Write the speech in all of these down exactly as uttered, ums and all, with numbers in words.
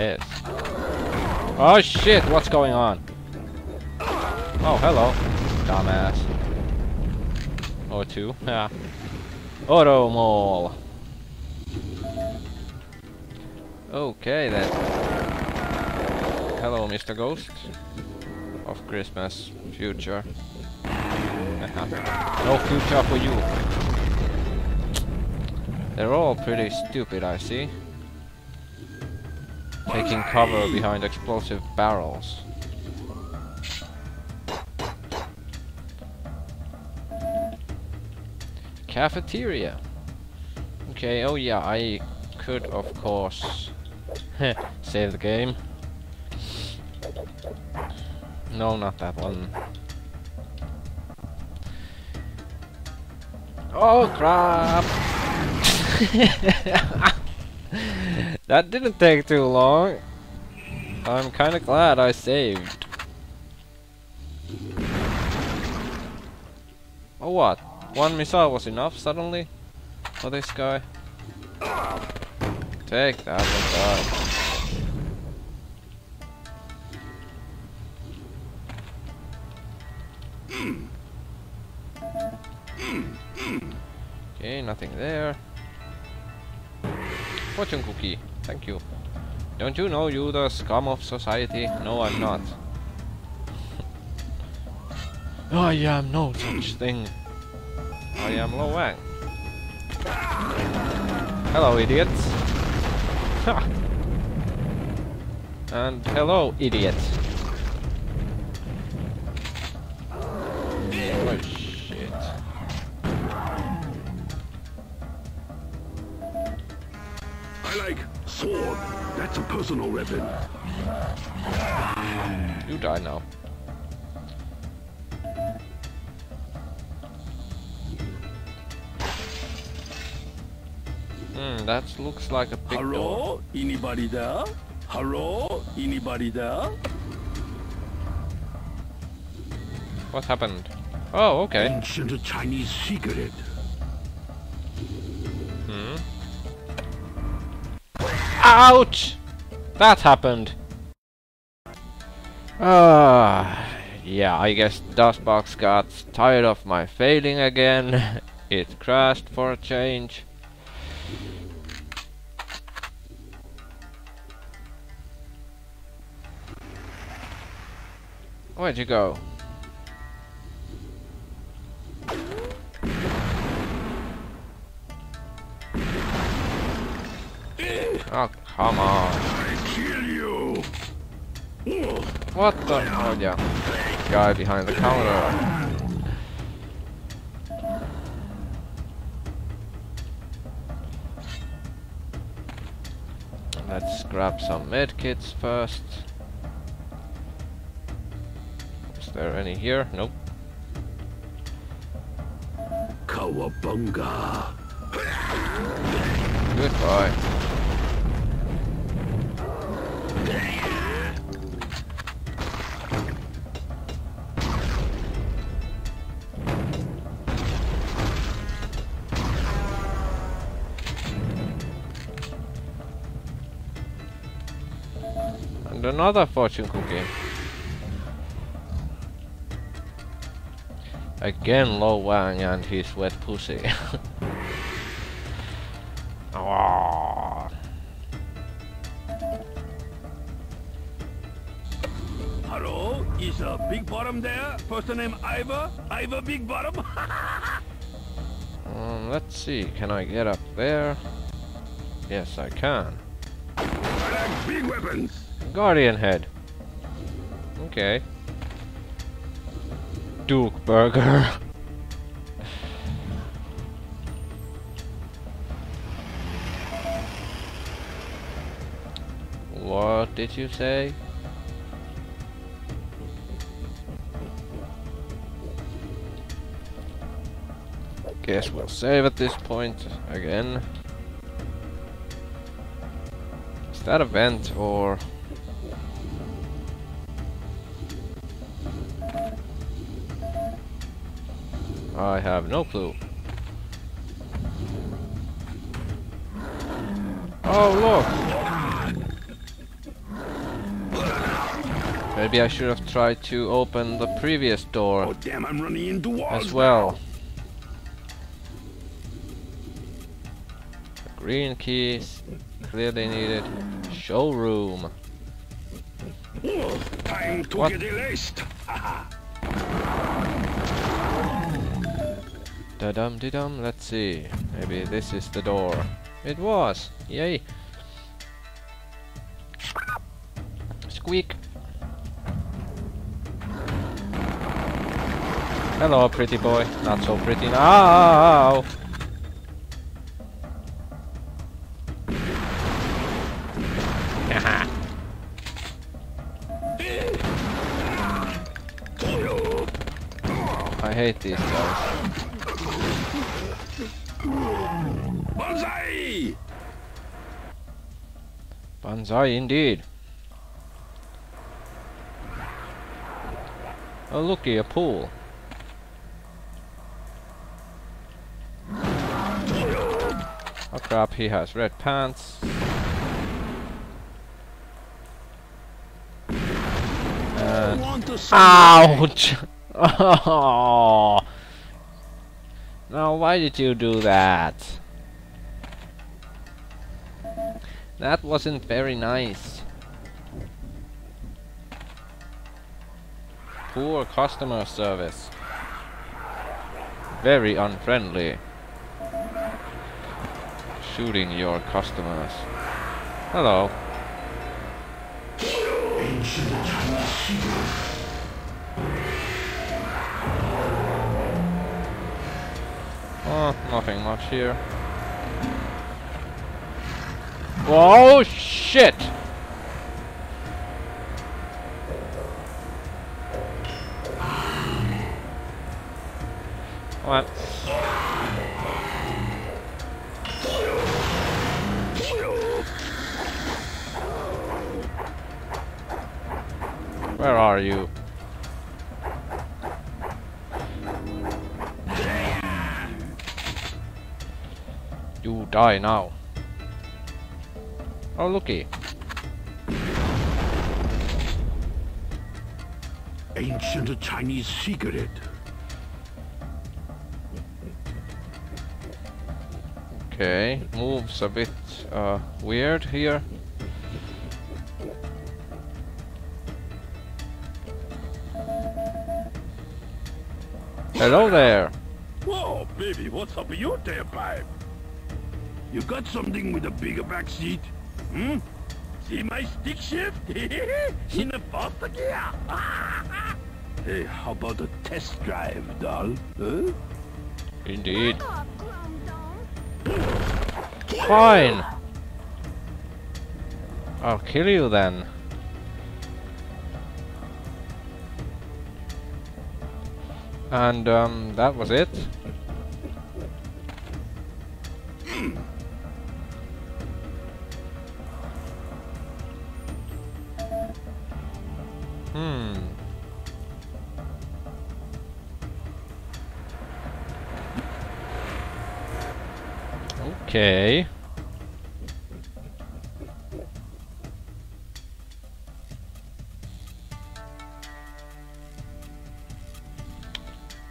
Yes. Oh shit, what's going on? Oh, hello. Dumbass. Or two. Yeah. Auto Maul. Okay then. Hello, Mister Ghost. Of Christmas. Future. No future for you. They're all pretty stupid, I see. Taking cover behind explosive barrels. Cafeteria. Okay, oh yeah, I could of course save the game. No, not that one. Oh crap! That didn't take too long. I'm kind of glad I saved. Oh what? One missile was enough suddenly for this guy. Take that and die. Okay, nothing there. Fortune cookie, thank you. Don't you know you the scum of society? No, I'm not. I am no such thing. I am Lo Wang. Hello, idiots. Ha. And hello, idiot. Sword. That's a personal weapon. You die now. Hmm, that looks like a big door. Hello? Anybody there? Hello? Anybody there? What happened? Oh, okay. Ancient Chinese secret. Hmm. Ouch! That happened. Ah, uh, yeah. I guess Dustbox got tired of my failing again. It crashed for a change. Where'd you go? Oh, come on. I kill you. What the? Oh, yeah. Guy behind the counter. Let's grab some medkits first. Is there any here? Nope. Kawabunga. Goodbye. And another fortune cookie. Again Lo Wang and his wet pussy. Oh. Hello? Is a big bottom there? Person named Ivor? Ivor Big Bottom? um, let's see, can I get up there? Yes, I can. I like big weapons! Guardian head. Okay. Duke Burger. What did you say? Guess we'll save at this point again. Is that a vent or? I have no clue. Oh look! Maybe I should have tried to open the previous door. Oh damn, I'm running into walls as well. Green keys, clearly needed. Showroom. Time to what? Get erased. Da dum de dum. Let's see. Maybe this is the door. It was. Yay. Squeak. Hello, pretty boy. Not so pretty now. I hate these guys. Banzai! Banzai indeed. Oh looky, a pool. Oh crap, he has red pants. And ouch! Oh. Now why did you do that? That wasn't very nice. Poor customer service. Very unfriendly. Shooting your customers. Hello. Oh, nothing much here. Whoa, shit! What? Where are you? You die now. Oh looky. Ancient Chinese secret. Okay, moves a bit uh, weird here. Hello there. Whoa, baby, what's up with your damn pipe? You got something with a bigger back seat? Hmm? See my stick shift? In the foster gear? Hey, how about a test drive, doll? Huh? Indeed. Fine! I'll kill you then. And, um, that was it. Hmm. Okay.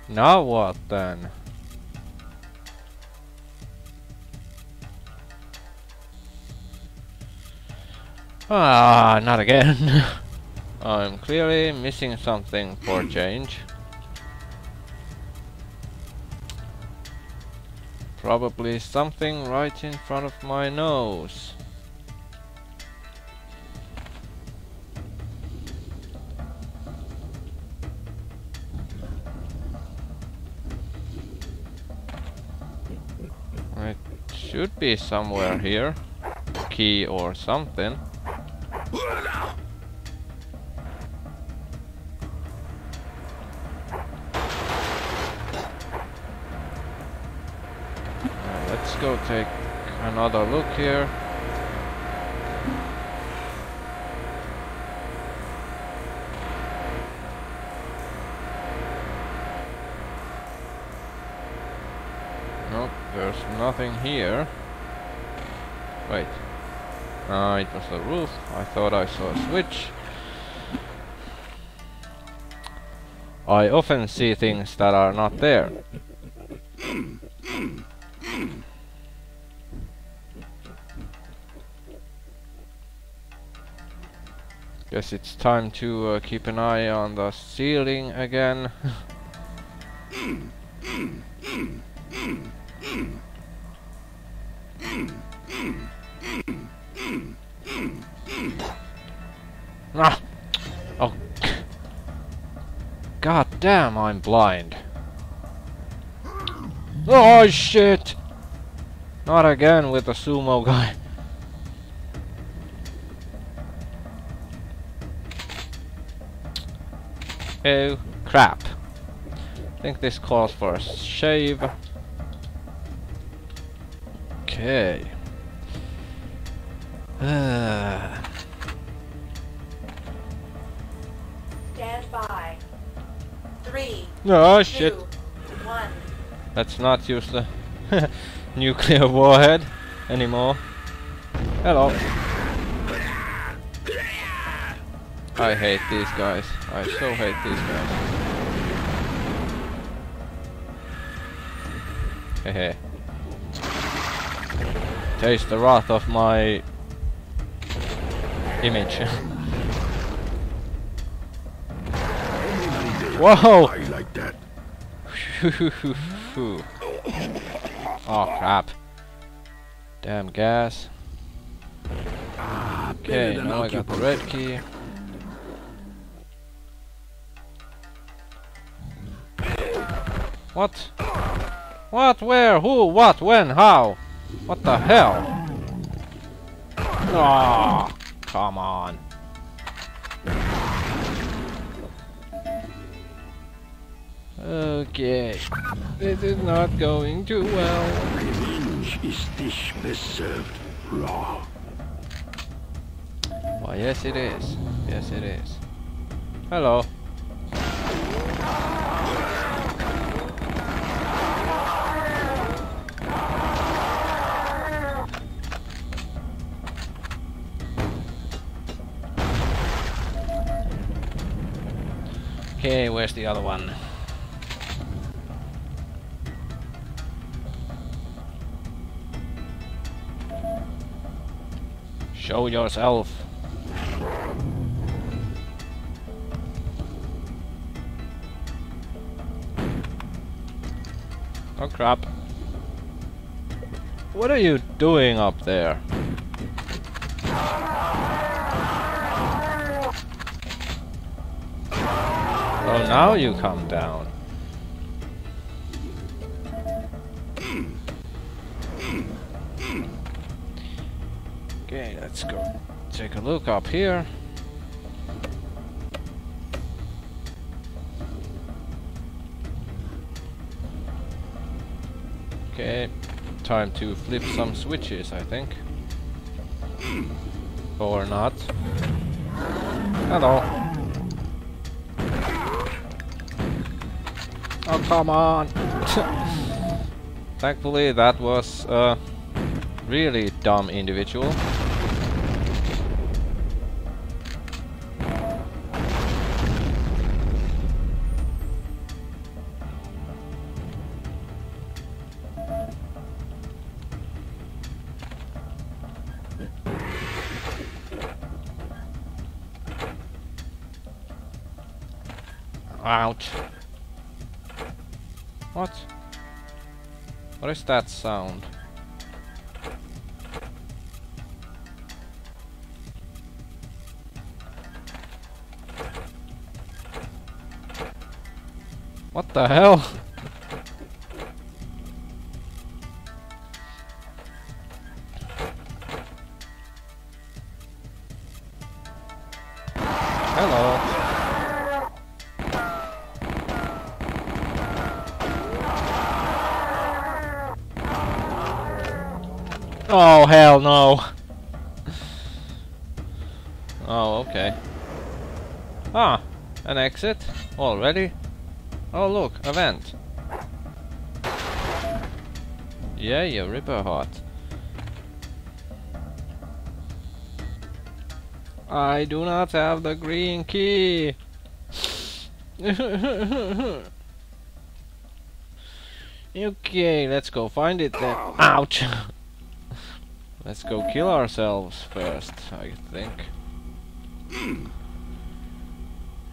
Now what then? Ah, not again. I'm clearly missing something for change. Probably something right in front of my nose. It should be somewhere here. Key or something. Go take another look here. Nope, there's nothing here. Wait. Ah, uh, it was the roof. I thought I saw a switch. I often see things that are not there. Guess it's time to uh, keep an eye on the ceiling again. Ah! Oh! God damn, I'm blind. Oh shit! Not again with the sumo guy. Oh crap! I think this calls for a shave. Okay. Uh. Stand by. Three. Oh shit! One. Let's not use the nuclear warhead anymore. Hello. I hate these guys. I so hate these guys. Hehe. Taste the wrath of my image. Whoa! I like that. Oh crap. Damn gas. Okay, now I got the red key. What? What? Where? Who? What? When? How? What the hell? Ah, come on. Okay, this is not going too well. Revenge is dish best served raw. Why, yes it is. Yes it is. Hello. Okay, where's the other one? Show yourself. Oh crap. What are you doing up there? Oh, now you come down. Okay, let's go take a look up here. Okay, time to flip some switches, I think. Or not. Hello. Oh, come on. Thankfully, that was a really dumb individual. Ouch. What? What is that sound? What the hell? Hello. Oh, hell no. Oh, okay. Ah, an exit already? Oh, look, a vent. Yeah, you ripper hot. I do not have the green key. Okay, let's go find it then. Ouch! Let's go kill ourselves first, I think.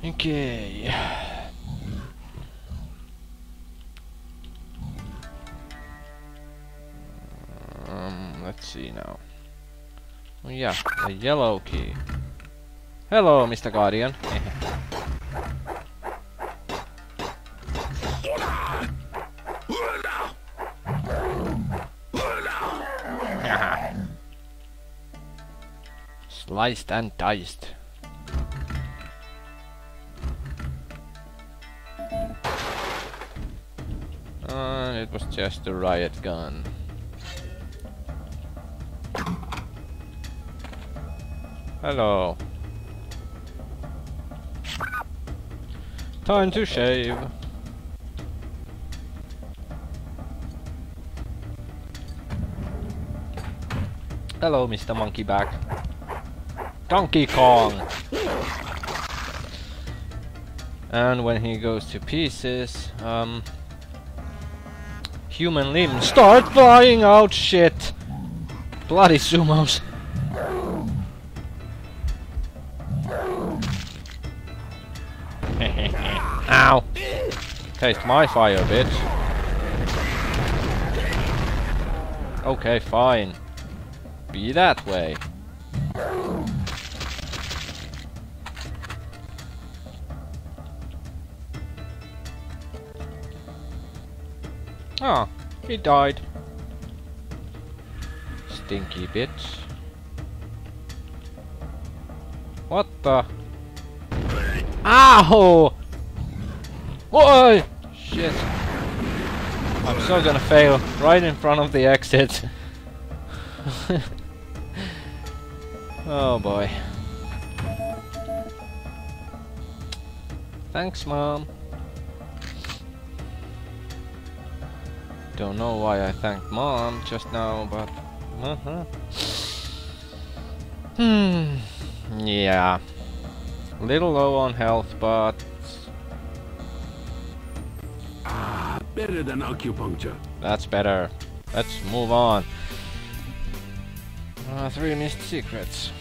Okay. Um, let's see now. Oh yeah, the yellow key. Hello, Mister Guardian. Sliced and diced. Uh, it was just a riot gun. Hello. Time to shave. Hello, Mister Monkeyback. Donkey Kong! And when he goes to pieces, um... human limbs start flying out, shit! Bloody sumos! Ow! Taste my fire, bitch! Okay, fine. Be that way. Ah, oh, he died. Stinky bitch. What the? Ow! Whoa! Shit. I'm so gonna fail right in front of the exit. Oh boy. Thanks, Mom. Don't know why I thanked Mom just now, but uh-huh. Hmm. Yeah. Little low on health, but ah, better than acupuncture. That's better. Let's move on. Uh, three missed secrets.